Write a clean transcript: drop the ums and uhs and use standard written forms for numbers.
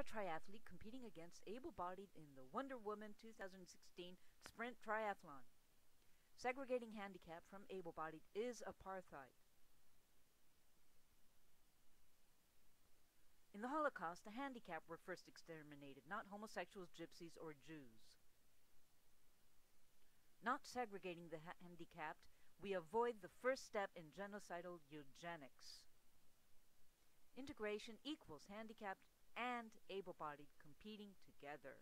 a triathlete competing against able-bodied in the Wonder Woman 2016 Sprint Triathlon. Segregating handicap from able-bodied is apartheid. In the Holocaust, the handicapped were first exterminated, not homosexuals, gypsies, or Jews. Not segregating the handicapped, we avoid the first step in genocidal eugenics. Integration equals handicapped and able-bodied competing together.